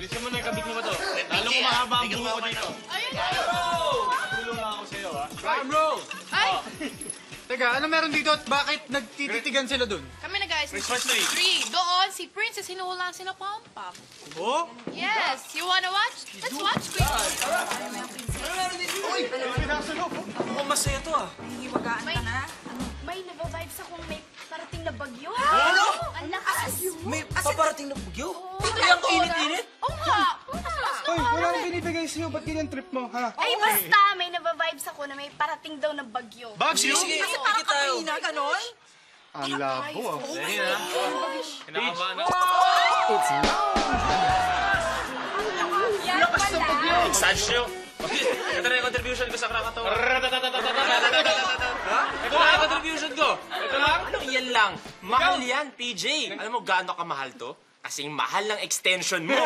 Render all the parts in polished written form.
Bilisan mo na, kabit mo ba ito? Talong kumahaba ang buho ko dito. Ayun, ayun! Tulong na ako sa'yo, ha? Come, bro! Ay! Teka, ano meron dito at bakit nagtititigan sila dun? Kami nag-ayos. Research na eh. Doon, si Princess, hinuhulaan sila Pom-Pom. Oo? Yes, you wanna watch? Let's watch, Queen. Ano meron dito? Uy! Mukhang masaya ito, ah. Hiwagaan ka na. May nababibes akong may parating na bagyo. Ano? Ang lakas. May paparating na bagyo? Ito yung init-init? Oo nga. Uy, wala nang binibigay sa'yo. Ba't ganyan trip mo, ha? Ay, basta. May nababibes ako na may parating daw na bagyo. Bagyo? Kasi parang kapahina, ganon? Ang labo, ah. Oh my gosh. Kinakabahan ako. It's not. Ang lakas ng bagyo. Exagyo. Ito na yung contribution ko sa Krakatoa. Ito na yung contribution ko. Ito lang? Anong yan lang? Mahal yan, PJ. Alam mo gaano ka mahal to? Kasing mahal ng extension mo. Kaya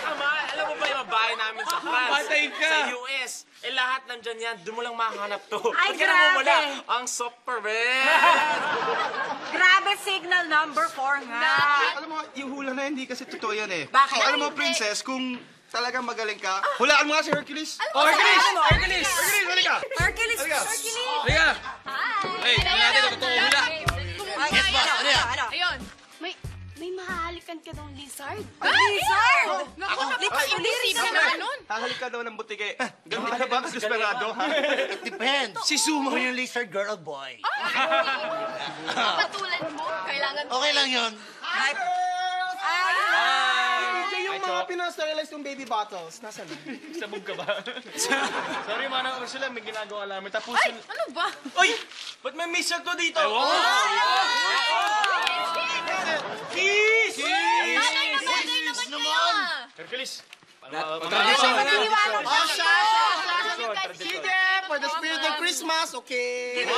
ka mahal. Alam mo ba yung bahay namin sa France? Sa US. Eh lahat nandyan yan. Doon mo lang makahanap to. Ay, grabe. Ang super best. Grabe signal number 4 nga. Alam mo, yung hula na hindi kasi totoo yan eh. Bakit? Alam mo, Princess, kung... talagang magaling ka. Hulaan mo nga si Hercules. Oh, Hercules! Hercules! Hercules, huli ka! Hercules! Hercules! Huli ka! Hi! Ay, ano natin ang totoo hula? Ay, guess ba? Ano yan? Ayun. May mahahalikan ka daw ng lizard. Lizard! Ako, liris ka naman nun. Hahalik ka daw ng butige. Ganda na ba? Desperado, ha? Depends. Si Sumo yung lizard girl or boy. Patulan mo. Kailangan mo. Okay lang yun. Hi! Hi! Pinasterize yung baby bottles. Nasaan? Sabog ka ba? Sorry, Manang Ursula. May ginagawa namin. Tapos yun... Ay! Ano ba? Uy! Ba't may mistletoe dito? Ay! Kiss! Kiss! Kiss naman! Hercules! Tradisyon ka na! Oh, siya! Sige! For the spirit of Christmas, okay?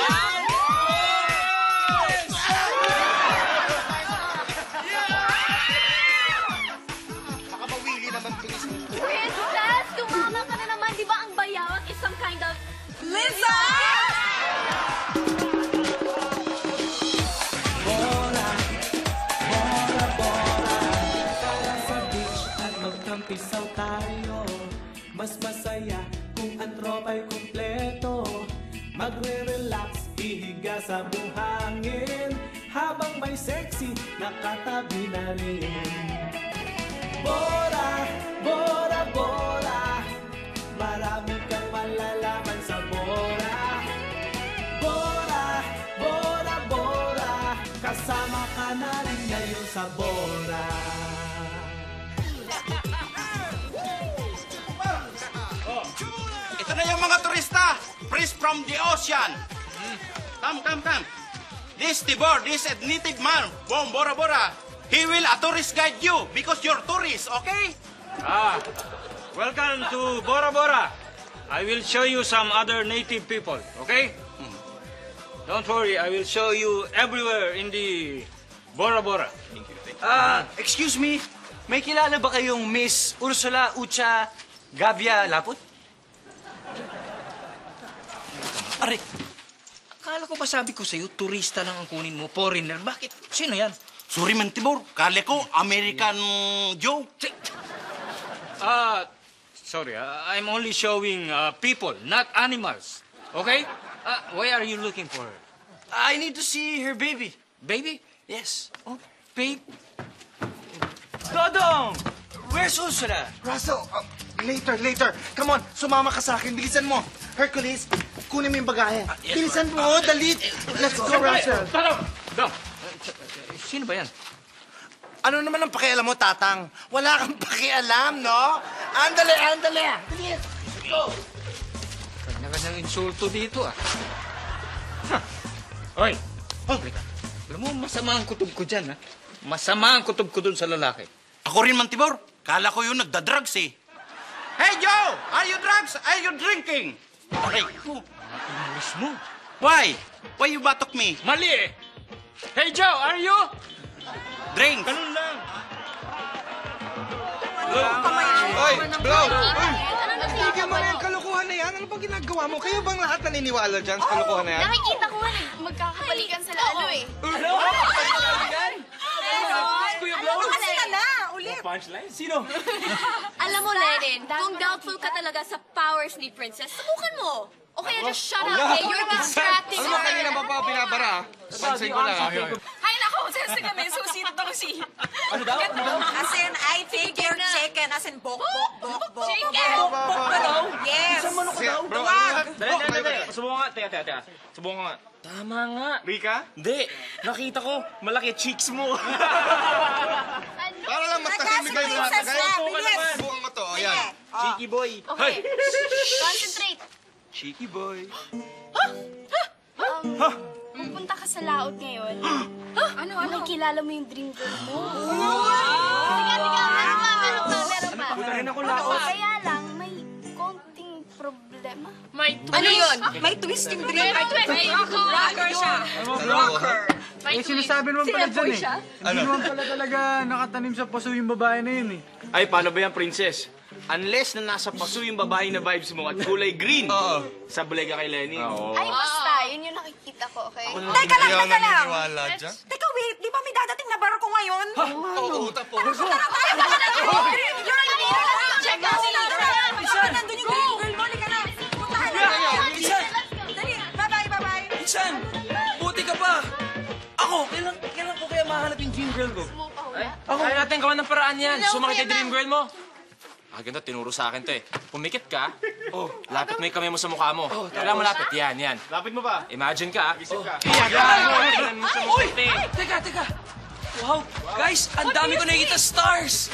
Magkampisaw tayo, mas masaya kung ang tropa'y kumpleto. Magre-relax, ihiga sa buhangin, habang may sexy, nakatabi na rin. Bora, Bora, Bora, marami kang malalaman sa Bora. Bora, Bora, Bora, kasama ka na rin ngayon sa Bora. Ito na yung mga turista, fresh from the ocean. Come. This Tibor, this ethnic man from Bora Bora, he will a tourist guide you because you're tourist, okay? Welcome to Bora Bora. I will show you some other native people, okay? Don't worry, I will show you everywhere in the Bora Bora. Thank you. Excuse me, may kilala ba kayong Miss Ursula Ucha Gavia Laput? Aray, akala ko ba sabi ko sa'yo, turista lang ang kunin mo, foreigner? Bakit? Sino yan? Sorry man, Tibor. Kala ko, American Joe. Sorry, I'm only showing people, not animals. Okay? Why are you looking for her? I need to see her baby. Baby? Yes. Oh, babe. Dodong! Where's Ursula? Russell, later. Come on, sumama ka sa'kin. Bilisan mo. Hercules, kunin mo yung bagahe. Bilisan mo, dalit. Let's go, Russell. Tatang! Sino ba yan? Ano naman ang pakialam mo, Tatang? Wala kang pakialam, no? Andale! Bilis! Let's go! Kanya ka ng insulto dito, ah. Oy! Alam mo, masama ang kutob ko dyan, ha? Masama ang kutob ko dun sa lalaki. Ako rin man, Tibor. Kala ko yung nagdadrugs, eh. Hey, Joe! Are you drugs? Are you drinking? Aray ko, inulis mo. Why? Why you batok me? Mali eh. Hey, Joe, are you? Drink. Ganun lang. Oy, blow! Tigil mo na yung kalukuhan na yan. Ano bang ginagawa mo? Kayo bang lahat naniniwala dyan sa kalukuhan na yan? Nakikita ko yan. Magkakabalikan sa lalo eh. Blow! Magkakabalikan? Blow! Alam mo kasi na na. Uli! punchline? Sino? Alam mo, Lenin, kung doubtful ka talaga sa powers ni Princess, subukan mo. O kaya just shut up, eh. You're distracting her. Ano ba kayo na ba binabara? Pansin ko lang. Hay nako, sensei kami. Susunod ako si... Ano daw? As in, I think you're chicken. As in, bok, bok, bok, bok. Chicken? Bok ba daw? Yes. Isang manok daw? Duwag! Dali. Subukan nga. Teka. Subukan nga. Tama nga. Rika? Hindi. Nakita ko, malaki cheeks mo. Para lang mas kasimig kayo mga tagay. Subukan mo to. Ayan. Cheeky boy. Okay. Concentrate. Cheeky boy. Pupunta ka sa laot ngayon. Ano? Kilala mo yung dream girl mo. Tiga. Meron pa. Putahin ako laot. Kaya lang, may konting problema. May twist. Ano yun? May twist yung dream. May twist. Rocker siya. Rocker. May sinasabi naman pala dyan eh. Hindi naman pala talaga nakatanim sa paso yung babae na yun eh. Ay, paano ba yan, princess? Unless na nasa paso yung babae na vibes mo at kulay green, sablay ka kay Lenny. Ay, basta. Yun yung nakikita ko, okay? Teka lang. Teka, wait. Di ba may dadating na baro ko ngayon? Ha? Oo, tapo. Tara tayo. Check out si Lalo. Nandun yung green girl mo. Lika na. Puntahan na. Isan. Dali. Bye-bye. Isan. Buti ka pa. Ako. Kailan ko kaya mahanap yung dream girl ko? Ako. Kaya natin gawa ng paraan yan. Sumakit yung dream girl mo. Ah, ganda, tinuro sa akin to eh. Pumikit ka, lapit mo yung kamay mo sa mukha mo. Kailangan mo lapit. Yan. Lapit mo ba? Imagine ka, ka. Iyan mo sa mukha. Teka. Wow, guys, ang dami ko nakikita stars.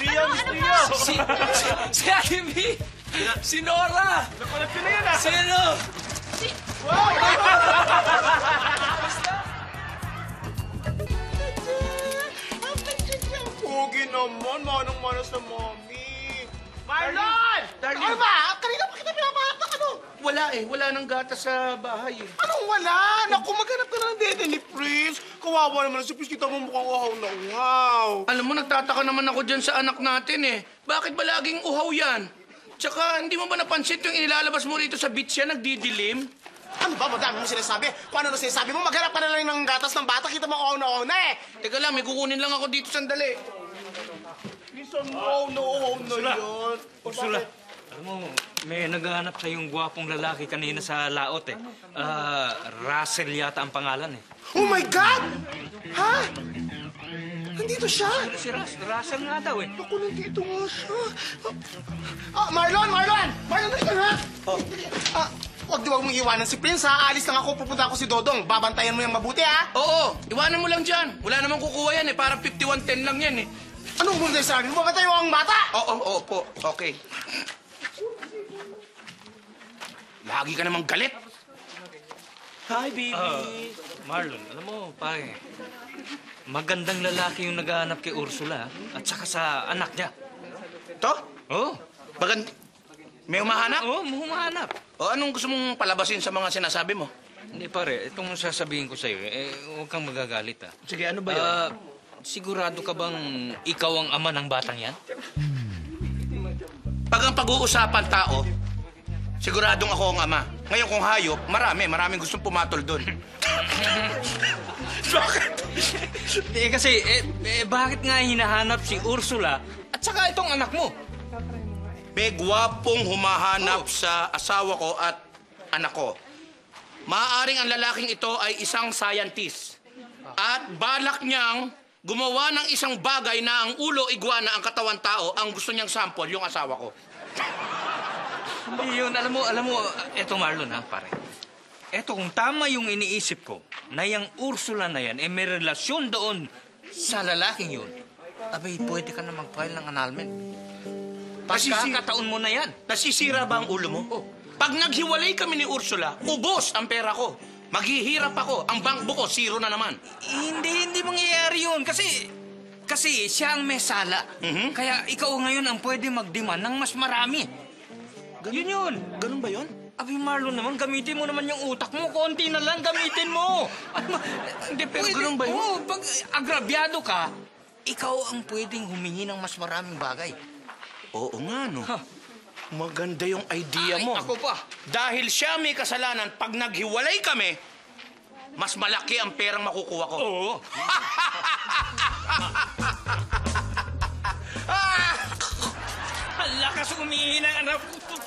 Si Ate B. Si Nora. Nakulat ko na yan ah. Si ano? Wow! Pugi naman, manong-manos na mommy. Marlon! Darlene! Kanina pa kita pinapahatak, ano? Wala eh. Wala nang gata sa bahay eh. Anong wala? Naku, maghanap ka na ng dede ni Prince. Kawawa naman si Prince. Kita mo mukhang uhaw na uhaw. Alam mo, nagtataka naman ako dyan sa anak natin eh. Bakit ba laging uhaw yan? Tsaka, hindi mo ba napansin yung inilalabas mo rito sa beach yan, nagdidilim? Ano ba? Madami mo sinasabi. Kung ano na sinasabi mo, maghanap ka na lang ng gatas ng bata. Kita mo uhaw na uhaw na eh. Teka lang, may kukunin lang ako dito sandali. No, yun. Ursula, alam mo, may naghahanap sa'yong gwapong lalaki kanina sa laot eh. Russell yata ang pangalan eh. Oh my God! Ha? Nandito siya? Si Russell nga daw eh. Ako, nandito nga siya. Marlon, nandito na! Huwag mong iwanan si Prince, ha? Aalis lang ako, pupunta ako si Dodong. Babantayan mo yung mabuti, ha? Oo, iwanan mo lang dyan. Wala namang kukuha yan eh. Parang 5110 lang yan eh. Anong gumunday sa akin? Bumabantay mo ang bata! Oo po. Okay. Lagi ka namang galit. Hi, baby. Marlon, alam mo, pare, magandang lalaki yung naghahanap kay Ursula at saka sa anak niya. To? Oo. May humahanap? Oo, may humahanap. O, anong gusto mong palabasin sa mga sinasabi mo? Hindi, pare. Itong sasabihin ko sa'yo, eh, huwag kang magagalit, ha? Sige, ano ba yun? Sigurado ka bang ikaw ang ama ng batang yan? Pag ang pag-uusapan tao, siguradong ako ang ama. Ngayon kung hayop, maraming gustong pumatol doon. Bakit? Kasi, bakit nga hinahanap si Ursula at saka itong anak mo? May gwapong humahanap sa asawa ko at anak ko. Maaaring ang lalaking ito ay isang scientist. At balak niyang gumawa ng isang bagay na ang ulo iguana ang katawan tao, ang gusto niyang sample, yung asawa ko. Hindi yun. Alam mo, eto Marlon ha, pare. Eto, kung tama yung iniisip ko, na yung Ursula na yan, eh may relasyon doon sa lalaking yun, abay, pwede ka na mag-file ng annulment. Pagkakataon mo na yan. Nasisira ba ang ulo mo? Oh. Pag naghiwalay kami ni Ursula, ubos ang pera ko. Maghihirap ako. Ang bankbo ko, zero na naman. Hindi mangyayari yun. Kasi siya ang may sala. Kaya ikaw ngayon ang pwede mag-demand ng mas marami. Yun. Ganun ba yun? Abi, Marlon naman, gamitin mo naman yung utak mo. Konti na lang, gamitin mo. Ganun ba yun? Pag agrabyado ka, ikaw ang pwedeng humingi ng mas maraming bagay. Oo nga, no? Maganda yung idea mo. Ay, ako pa. Dahil siya may kasalanan, pag naghiwalay kami, mas malaki ang perang makukuha ko. Oo. kaso umihina ang anak ko.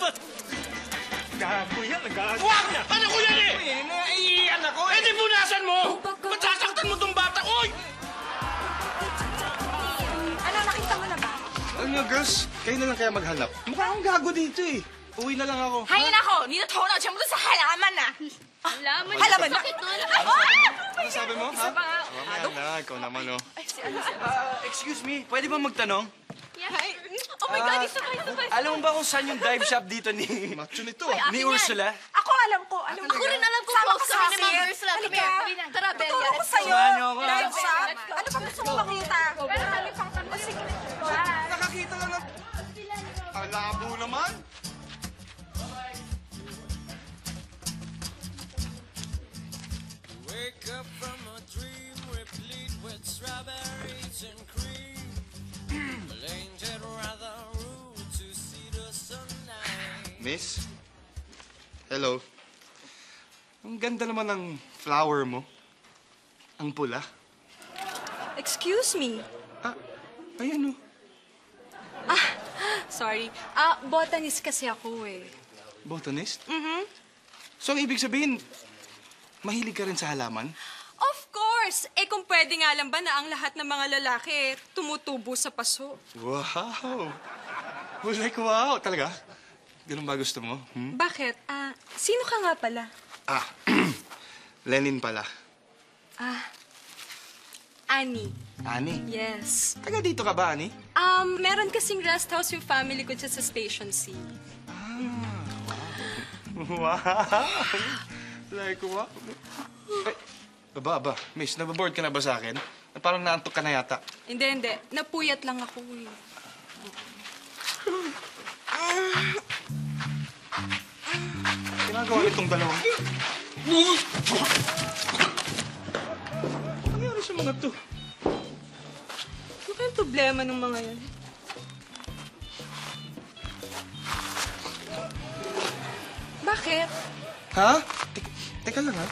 Gago yan, gago. Wag! Ano ko yan eh? Umihina, ay anak ko eh. Eh di bunasan mo! Pagsasaktan mo tong bata, oy! Ano, nakita mo na ba? Ano nga, girls? Kayo na lang kaya maghanap. Mukha akong gago dito eh. Uwi na lang ako. Hangin ako! Nito-tonaw, siya mo doon sa halaman na. Halaman na? Halaman na? Ano sabi mo? Isa pa nga. Wala, ikaw naman, oh. Excuse me, pwede ba magtanong? Yeah. Oh my God, isa pa. Alam mo ba kung saan yung dive shop dito ni... Macho nito, ah. Ni Ursula? Ako alam ko. Ako rin alam ko. Sama ko kami ni Ma'am Ursula. Halika. Tara, Bella. Tuturo ko sa'yo. Dive shop? Ano pa gusto mo makita? Pero halipang tanong. Nakakita lang ang... Alabo naman. Wake up from a dream replete with strawberries and cream. Blinded rather rude to see the sunlight. Miss? Hello. Ang ganda naman ng flower mo. Ang pula. Excuse me? Ah, ayan o. Ah, sorry. Ah, botanist kasi ako eh. Botanist? Mm-hmm. So ang ibig sabihin... Mahilig ka rin sa halaman? Of course! Eh kung pwede nga lang ba na ang lahat ng mga lalaki tumutubo sa paso? Wow! Well, like, wow! Talaga? Ganun ba gusto mo? Hmm? Bakit? Sino ka nga pala? Lenin pala. Annie. Annie? Yes. Taga dito ka ba, Annie? Meron kasing rest house yung family ko dyan sa Station C. Wow! Like, wow. Ay, baba. Miss, nababoard ka na ba sa akin? Parang naantok ka na yata. Hindi. Napuyat lang ako eh. Kinagawa itong dalawa. Nangyari sa mga to? Ano kayong problema ng mga yan? Bakit? Ha? Teka lang, ha?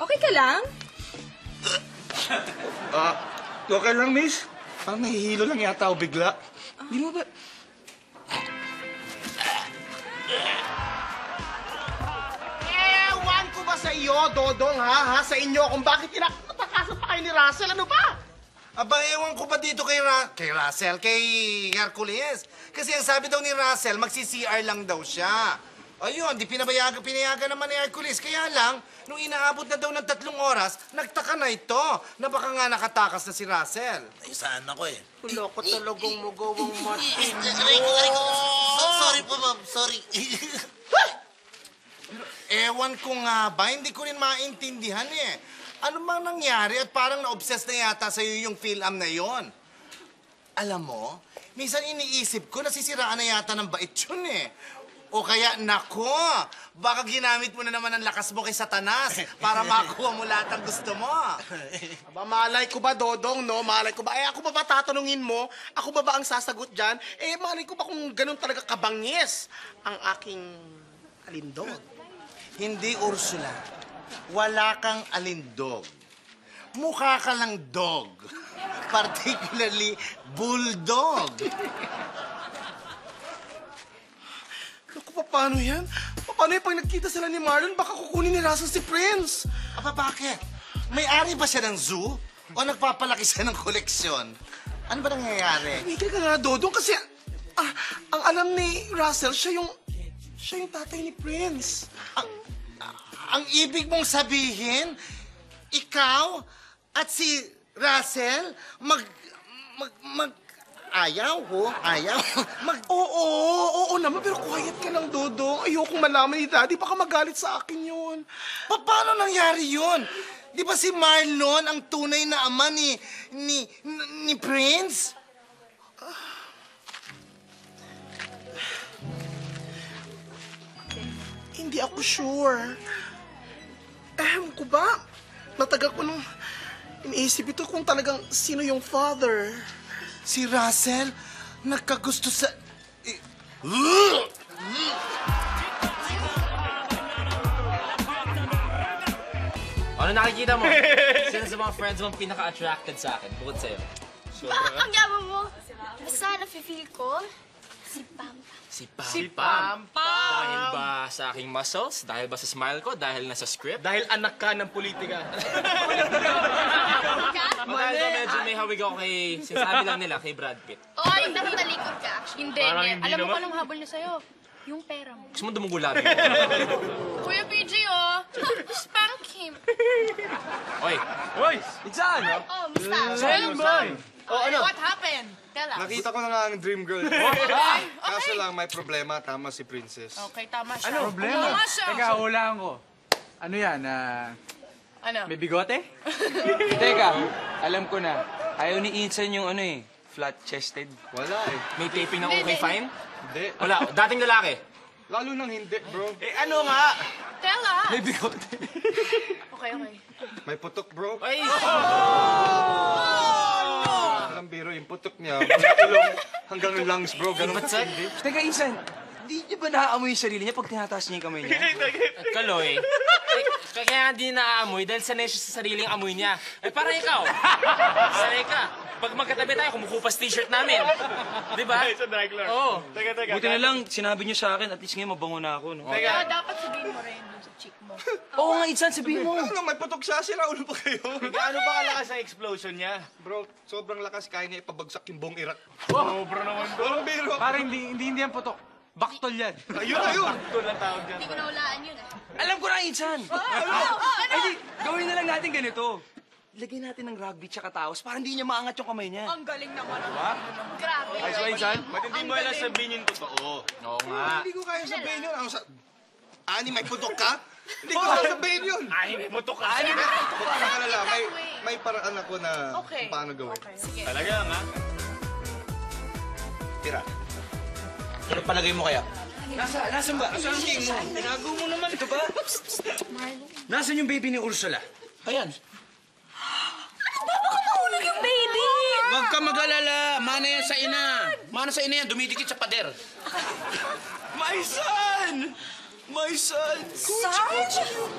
Okay ka lang? Okay lang, miss. Parang nahihilo lang yata ako bigla. Hindi mo ba... Ewan ko ba sa iyo, Dodong, ha? Sa inyo, kung bakit inakatakasan pa kayo ni Russell, ano ba? Aba, ewan ko ba dito kay Hercules. Kasi ang sabi daw ni Russell, magsi-CR lang daw siya. Ayun, di pinayagan naman ni Hercules. Kaya lang, nung inaabot na daw ng 3 oras, nagtaka na ito. Na baka nga nakatakas na si Russell. Ay, saan ako eh? Kuloko talagang magawang matin. Aray ko. Sorry po, ma'am. Sorry. Ewan ko nga ba, hindi ko rin maintindihan eh. Ano mang nangyari at parang na-obsess na yata sa'yo yung film na yon. Alam mo, minsan iniisip ko nasisiraan na yata ng bait yun eh. O kaya, nako, baka ginamit mo na naman ang lakas mo kay Satanas para makuha mo lahat ang gusto mo. Aba, malay ko ba, Dodong, no? Malay ko ba? Eh, ako ba tatanungin mo? Ako ba ang sasagot dyan? Eh, malay ko ba kung ganun talaga kabangis ang aking alindog? Hindi, Ursula. Wala kang alindog. Mukha ka lang dog. Particularly, bulldog. Paano yan? Paano yan? Pag nagkita sila ni Marlon, baka kukunin ni Russell si Prince. Aba, bakit? May-ari ba siya ng zoo? O nagpapalaki siya ng koleksyon? Ano ba nangyayari? Migil ka nga, Dodong, kasi ang alam ni Russell, siya yung tatay ni Prince. Ang ibig mong sabihin, ikaw at si Russell Ayaw. Oo naman, pero quiet ka lang, Dodong. Ayokong malaman ni Daddy, baka magalit sa akin yun. Paano nangyari yun? Di ba si Marlon ang tunay na ama ni Prince? Hindi ako sure. Ewan ko ba? Natagal ko nung iniisip ito kung talagang sino yung father. Si Russell, nagkagusto sa... Ano nakikita mo? Sino sa mga friends mong pinaka-attracted sa akin, bukod sa'yo? Bakit ang yaman mo? Basta na-feel ko Si Pam. Dahil ba sa aking muscles? Dahil ba sa smile ko? Dahil nasa script? Dahil anak ka ng politika. Dahil ba medyo may hawig ako kay, sinasabi lang nila, kay Brad Pitt. Oy, dapat talikod ka. Hindi, alam mo ko anong habol na sa'yo? Yung pera mo. Gusto mo dumugulabi ko? Kuya PG, oh. Spank him. Oy. Oy. It's on, oh. Oh, musta? Oh, ano? What happened? Nakita ko na nga ang dream girl. Kaso lang, may problema. Tama si Princess. Okay, tama siya. Ano? Problema? Teka, hulaan ko. Ano yan? Ano? May bigote? Teka, alam ko na. Ayaw ni Ethan yung ano eh. Flat-chested. Wala eh. May taping ng okay fine? Hindi. Wala. Dating lalaki? Lalo nang hindi, bro. Eh, ano nga? Tell us. May bigote. Okay. May putok, bro. Ay! Pero yung putok niya, hanggang lungs, bro. Ganun matindi. Teka, Ethan, hindi niya ba naaamoy yung sarili niya pag tinataas niya yung kamay niya? At kaloy. Kaya hindi naaamoy dahil sanay siya sa sariling amoy niya. Eh, para ikaw. Sanay ka. Pag magkatabi tayo, kumukupas t-shirt namin. Di ba? Sa drag lord. Oo. Teka. Buti na lang, sinabi niyo sa akin, at least ngayon mabango na ako. Teka, dapat sabihin mo rin dun sa cheek mo. Oo nga, Ethan, sabihin mo. Ano, may putok siya, siraulo pa kayo. Ano ba kalakas ang explosion niya? Bro, sobrang lakas, kaya niya ipabagsak yung buong Iraq. Sobra naman to. Sobrang biro. Para hindi yan putok. Baktol yan. Ayun. Baktol ang tawag dyan. Hindi ko nahulaan yun eh. Alam ko na, Ethan. Ano? Ay, gawin na lang natin ganito. Lagay natin ng rugby tsaka taos para hindi niya maangat yung kamay niya. Ang galing naman. Diba? Grabe. Ay, so, Ethan, hindi mo alam sabihin yung totoo. Oo nga. Hindi ko kaya sabihin yun. Ako sa... Ani, may putok ka? Hindi ko sasabihin yun. Ani, may putok ka? Ani, may putok ka. Baka na lang, may paraan ako na kung paano gawin. Talaga nga. Tira. Ano palagay mo kaya? Nasaan ba? Nasaan ang king mo? Nagago mo naman. Ito ba? Nasaan yung baby ni Ursula? Ayan. Baba ko mahulog yung baby! Huwag ka mag-alala. Mana yan sa ina. Mana sa ina yan. Dumidikit sa pader. My son! My son! Son?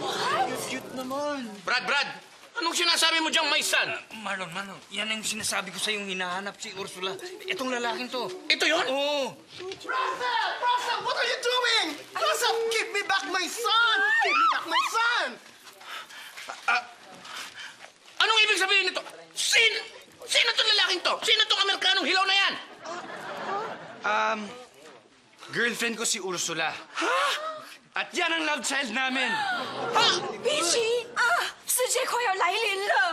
What? Cute naman. Brad! Anong sinasabi mo dyan, my son? Marlon, yan ang sinasabi ko sa yung hinahanap si Ursula. Itong lalaking to. Ito yun? Oo. Rosa, what are you doing? Rosa, give me back my son! Give me back my son! Anong ibig sabihin nito? Sino itong lalaking to? Sino itong Amerikanong hilaw na yan? Girlfriend ko si Ursula. Ha? At yan ang love child namin. Ha? Bishi! Suje ko yung lailin lo.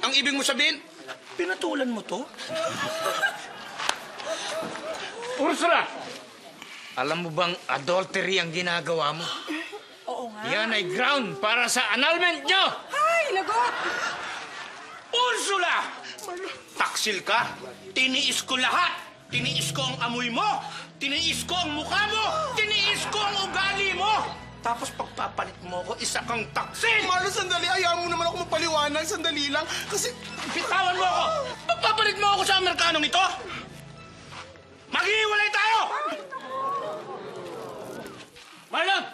Ang ibig mo sabihin, pinatulan mo to? Ursula! Alam mo bang adultery ang ginagawa mo? Oo nga. Yan ay ground para sa annulment nyo! Ay, nagot! Ursula! Taksil ka! Tiniis ko lahat! Tiniis ko ang amoy mo! Tiniis ko ang mukha mo! Tiniis ko ang ugali mo! Tapos pagpapalit mo ko, isa kang taksil! Marlon, sandali! Ayaw mo naman ako mapaliwanag, sandali lang, kasi... Bitawan mo ako! Pagpapalit mo ako sa Amerikanong ito! Maghihiwalay tayo! Marlon!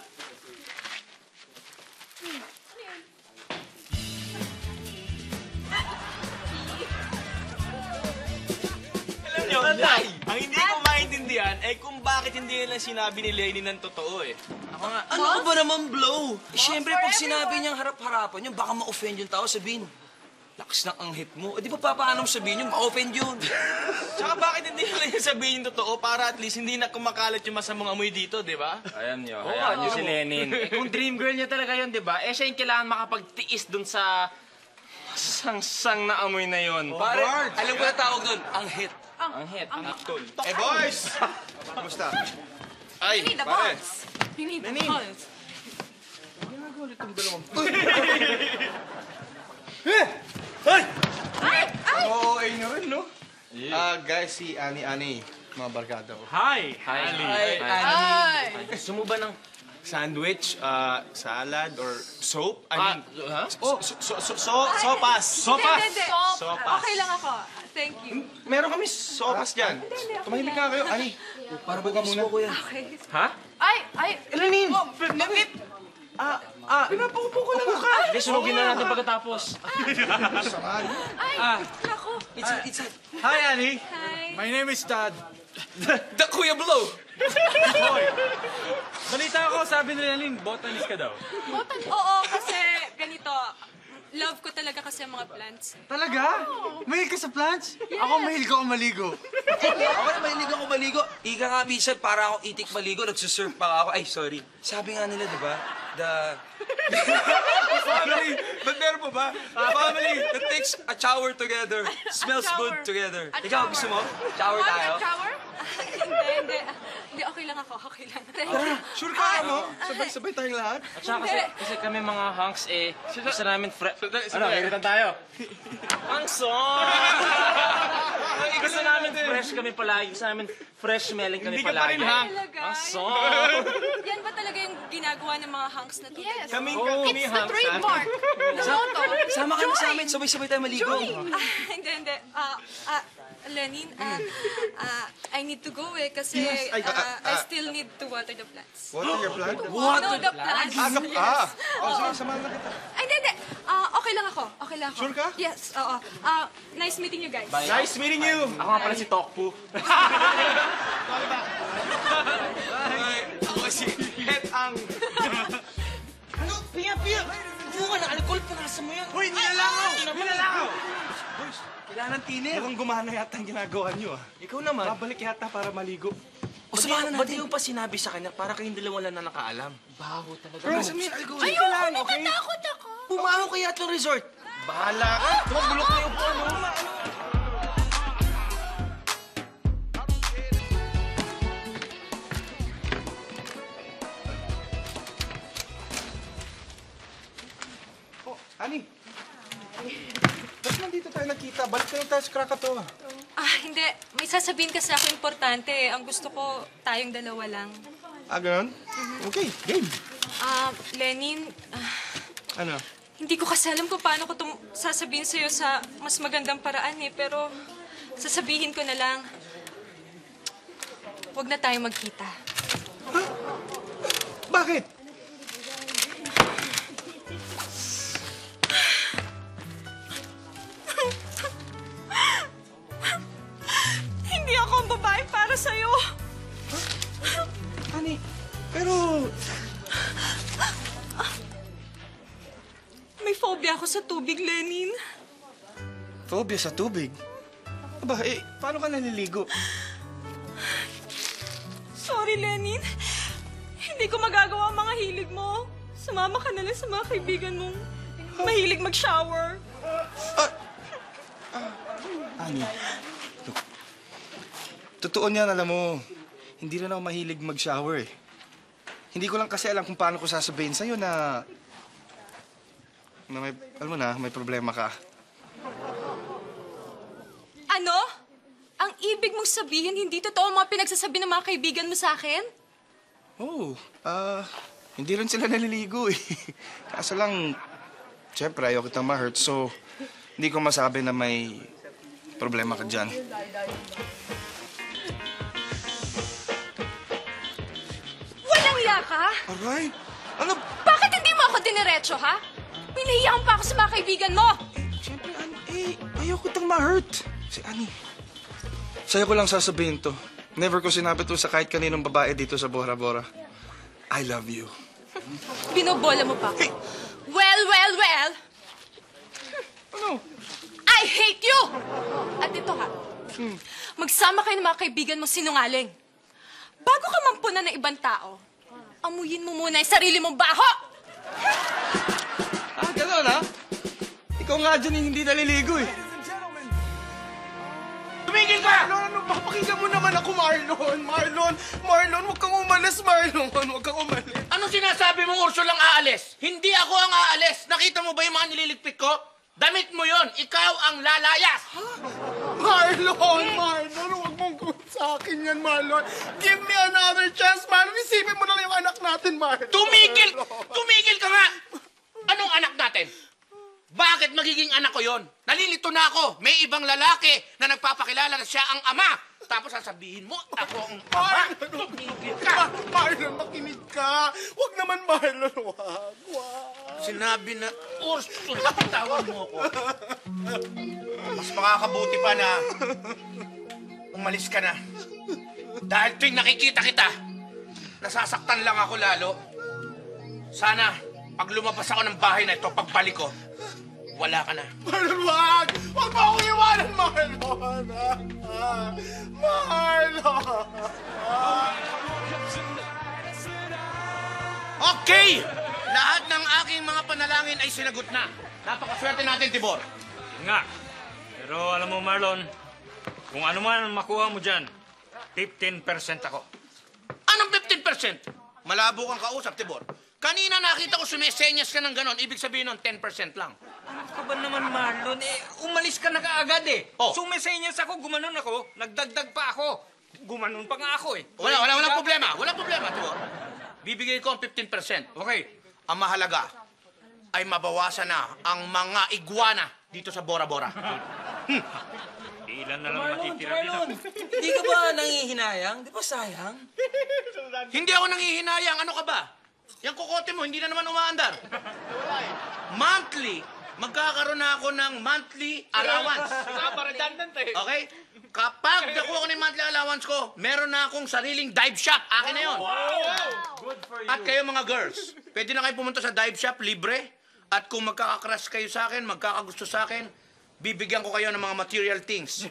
Alam niyo, ang hindi ko maintindihan ay kung bakit hindi nila sinabi ni Lainey ng totoo eh. Ano ba naman blow? Siyempre, pag sinabi niyang harap-harapan yun, baka ma-offend yung tao, sabihin, lakas ng anghit mo. Di ba paano sabihin yun? Ma-offend yun. Tsaka bakit hindi nila yung sabihin yung totoo para at least hindi na kumakalat yung masamang amoy dito, di ba? Ayan niyo si Lenin. Kung dream girl niya talaga yun, di ba? Eh, siya yung kailangan makapagtiis dun sa sang-sang na amoy na yun. Pare, alam ko na tawag dun, anghit. Anghit. Anghit. Eh, boys! Kamusta? Ay, pare. We need the balls. Ginagawa ulit itong dalawang... Ay! Oo, ay na rin, no? Guys, si Ani, mga barkada ko. Hi, Ani. Gusto mo ba ng sandwich, salad, or soap? I mean... Huh? Sopas! Sopas! Okay lang ako. Thank you. Meron kami sopas dyan. Tumahimik nga kayo, Ani. Para buka muna. Okay. Ha? Ay! Lenin! Bakit? Pinapupo ko lang ka! Hindi, sunugin na natin pagkatapos. Ay, naku! It's it. Hi, Annie! Hi! My name is Dad. The Kuya Blow! Hoy! Balita ako, sabi nila Lynn, botanist ka daw. Botanist? Oo, kasi ganito. Love ko talaga kasi ang mga plants. Talaga? Oh. Mahil ka sa plants? Yes. Ako mahil ko maligo. Ako na mahil ko maligo. Ika nga, bisan, para ako itik maligo, nagsusurf pa ako. Ay, sorry. Sabi nga nila, di ba? The... family! Ba't meron po ba? Family that takes a shower together. Smells shower. Good together. A ikaw, shower. Gusto mo? Shower tayo? Oh, shower? Hindi. Hindi, okay lang ako. Okay lang. Sure ka mo? Sabay-sabay tayong lahat? At saka kasi kami mga hunks eh, gusto namin ano, iritan tayo? Hangson! Gusto namin fresh kami palagi. Gusto namin fresh smelling kami palagi. Hindi ka pa rin Hangson! Yan ba talaga yung ginagawa ng mga hunks na tulad? Yes! It's the trademark! Sama kami sa amin. Sabay-sabay tayo maligo. Hindi. Lenin, I need to go eh kasi I still need to water the plants. Water your plants? Water the plants. Ah! Oh, samahan na kita. Hindi. Okay lang ako. Okay lang ako. Sure ka? Yes, oo. Nice meeting you guys. Nice meeting you! Ako nga pala si Tokpu. Bye! Ako si Hetang. Ano? Pia! Buka na alcohol, panasa mo yan. Hoy, nilalangaw! Nilalangaw! Boys, kailangan tiner. Mukhang gumana yata ang ginagawa niyo. Ikaw naman. Babalik yata para maligo. O samahan na natin. Ba't yung pa sinabi sa kanya para kayong dalawa lang na nakaalam? Baho talaga. Pero sa mga alcohol. Ayoko, nakatakot ako. Pumaho kaya itong resort. Bahala ka. Tumagulok na yung puno. Ani, ba't nandito tayo nakita? Balik kayo tayo sa Krakatoa. Hindi. May sasabihin kasi ako importante. Ang gusto ko, tayong dalawa lang. Ganun? Okay, game. Lenin... ano? Hindi ko kasi alam kung paano ko sasabihin sa'yo sa mas magandang paraan eh. Pero sasabihin ko na lang, huwag na tayo magkita. Ha? Bakit? Sa'yo. Huh? Ani, pero... May phobia ako sa tubig, Lenin. Phobia sa tubig? Aba, eh, paano ka naliligo? Sorry, Lenin. Hindi ko magagawa ang mga hilig mo. Sumama ka nalang sa mga kaibigan mong mahilig mag-shower. Ani, totoo niyan, alam mo, hindi rin ako mahilig mag-shower eh. Hindi ko lang kasi alam kung paano ko sasabihin sa'yo na... may, alam mo na, may problema ka. Ano? Ang ibig mong sabihin, hindi totoo ang mga pinagsasabi ng mga kaibigan mo sa'kin? Oo. Hindi rin sila naliligo eh. Kaso lang, syempre ayaw kitang ma-hurt, so hindi ko masabi na may problema ka dyan. Ka? Aray! Ano? Bakit hindi mo ako diniretso, ha? Pinahiyakan pa ako sa mga kaibigan mo! Siyempre, Annie, ayoko itong ma-hurt. Si Annie. Sa'yo ko lang sasabihin to. Never ko sinabi to sa kahit kaninong babae dito sa Bora Bora. I love you. Binobola mo pa ako. Hey. Well! Ano? I hate you! At ito, ha? Magsama kayo ng mga kaibigan mo sinungaling. Bago ka mampunan ng ibang tao, amuyin mo muna yung sarili mong baho! Gano'n ha? Ikaw nga dyan yung hindi naliligo eh. Ladies and gentlemen! Tumigil ka! Marlon, pakinggan mo naman ako, Marlon, huwag kang umalis, Marlon. Huwag kang umalis. Anong sinasabi mong Urso lang aalis? Hindi ako ang aalis. Nakita mo ba yung mga nililigpit ko? Damit mo yon. Ikaw ang lalayas! Marlon, huwag mong gawin sa akin yan, Marlon. Give me another chance, Marlon. Isipin mo na lang yung anak natin, Marlon. Tumigil! Tumigil ka nga! Anong anak natin? Bakit magiging anak ko yon? Nalilito na ako. May ibang lalaki na nagpapakilala na siya ang ama. Tapos sasabihin mo, ako ang ama. Makinig ka. Marlon, makinig ka. Huwag naman, Marlon. Huwag. Sinabi na, Ursula, patawan mo ako. Mas makakabuti pa na umalis ka na. Dahil tuwing nakikita kita, nasasaktan lang ako lalo. Sana, pag lumabas ako ng bahay na ito, pagbalik ko, wala ka na. Marlon, wag! Wag mo akong iwanan, Marlon! Marlon! Okay! Lahat ng aking mga panalangin ay sinagot na. Napakaswerte natin, Tibor. Nga. Pero alam mo, Marlon, kung ano man makuha mo dyan, 15% ako. Anong 15%? Malabo kang kausap, Tibor. Kanina nakita ko sumisenyas ka ng ganon, ibig sabihin nun 10% lang. Ano ka ba naman, Marlon? Eh, umalis ka na kaagad eh. Oh. Sumisenyas ako, gumanon ako, nagdagdag pa ako. Gumanon pa nga ako eh. Walang problema, walang problema, Tibor. Bibigay ko ang 15%. Okay. Ang mahalaga ay mabawasan na ang mga iguana dito sa Bora Bora. Ilan na lang matitira dito. Hindi ka ba nangihinayang? Di ba sayang? Hindi ako nangihinayang, ano ka ba? Yang kukote mo, hindi na naman umaandar. Monthly, magkakaroon na ako ng monthly allowance. Okay? Kapag nakuha ko ng monthly allowance ko, meron na akong sariling dive shop. Akin na yun. At kayo mga girls, pwede na kayo pumunta sa dive shop, libre. At kung magkakakrash kayo sa akin, magkakagusto sa akin, bibigyan ko kayo ng mga material things.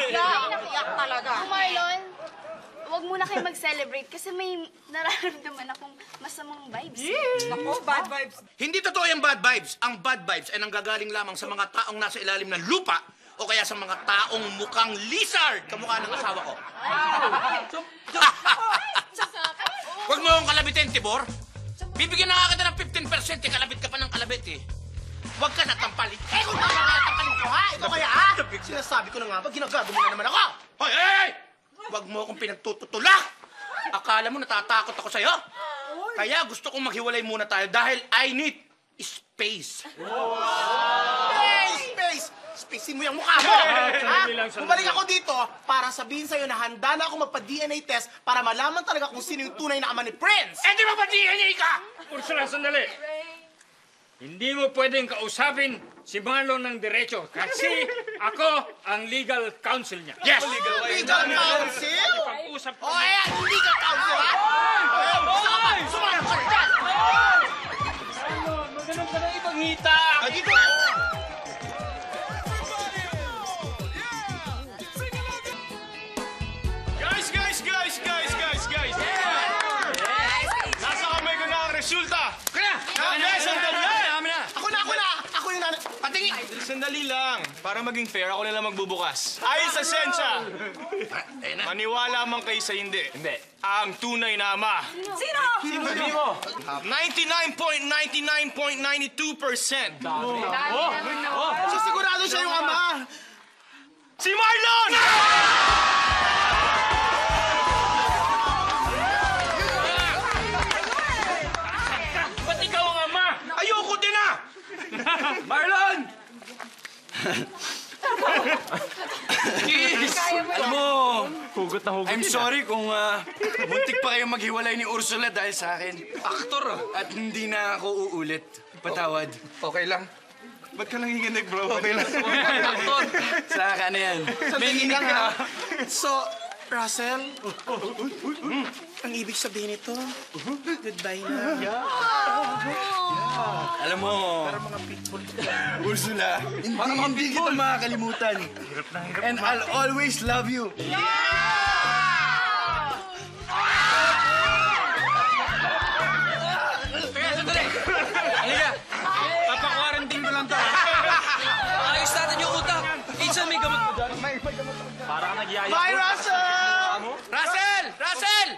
Iyak talaga. Marlon, huwag muna kayo mag-celebrate kasi may nararamdaman akong masamang vibes. Ako, bad vibes. Hindi totoo yung bad vibes. Ang bad vibes ay nanggagaling lamang sa mga taong nasa ilalim ng lupa o kaya sa mga taong mukhang lizard kamukha ng asawa ko. Huwag mo akong kalabitin, Tibor. Bibigyan na nga kita ng 15%. Kalabit ka pa ng kalabit eh. Huwag ka natampalit. Eh, kung huwag ka natampalit ko, ha? Ikaw kaya, ha? Sinasabi ko na nga ba, ginagagamo na naman ako? Hoy, hey! Huwag mo akong pinagtutulak! Akala mo natatakot ako sa'yo? Kaya gusto kong maghiwalay muna tayo dahil I need space. Hey, space! Spacein mo yung mukha mo! Ha? Bumalik ako dito para sabihin sa'yo na handa na ako magpa-DNA test para malaman talaga kung sino yung tunay na ama ni Prince! Eh, di magpa-DNA ka! Ursula, sandali! Hindi mo pwedeng kausapin si Marlon ng derecho kasi ako ang legal counsel niya. Yes! Legal counsel? Pag-usap ko. O, ayan! Legal counsel, ha? Sumalang ka dyan! Marlon, magandang ka na ibang hita! Dito! Guys! Nasa kamay ko na ang resulta! Guys, sandali! Sandali lang. Para maging fair, ako na lang magbubukas. Ayon sa sensya! Maniwala man kayo sa hindi. Hindi. Ang tunay na ama. Sino? Sino? Sino? 99.99.92%. Oh! So sigurado siya yung ama. Si Marlon! Ba't ikaw ang ama? Ayoko din ah! Marlon! Alam mo, hugot na hugot. I'm sorry kung muntik pa kayo maghiwalay ni Ursula dahil sa akin. Aktor! At hindi na ako uulit. Patawad. Okay lang. Ba't ka lang hinginig, bro? Okay lang. Aktor! Saka na yan. Hinginig ka. So, Russell, ang ibig sabihin nito, goodbye na. Alam mo, Ursula, hindi kita makakalimutan. And I'll always love you. Teka, sandali! Halika, papakuwarantin ko lang to. Ayos natin yung utak. Isa, may gamot ko dyan. Parang nagyayos. Bye, Russell! Russell! Russell!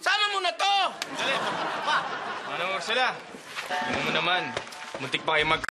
Sama mo na to! Ano, Ursula? Ano mo naman? Muntik pa kayo mag...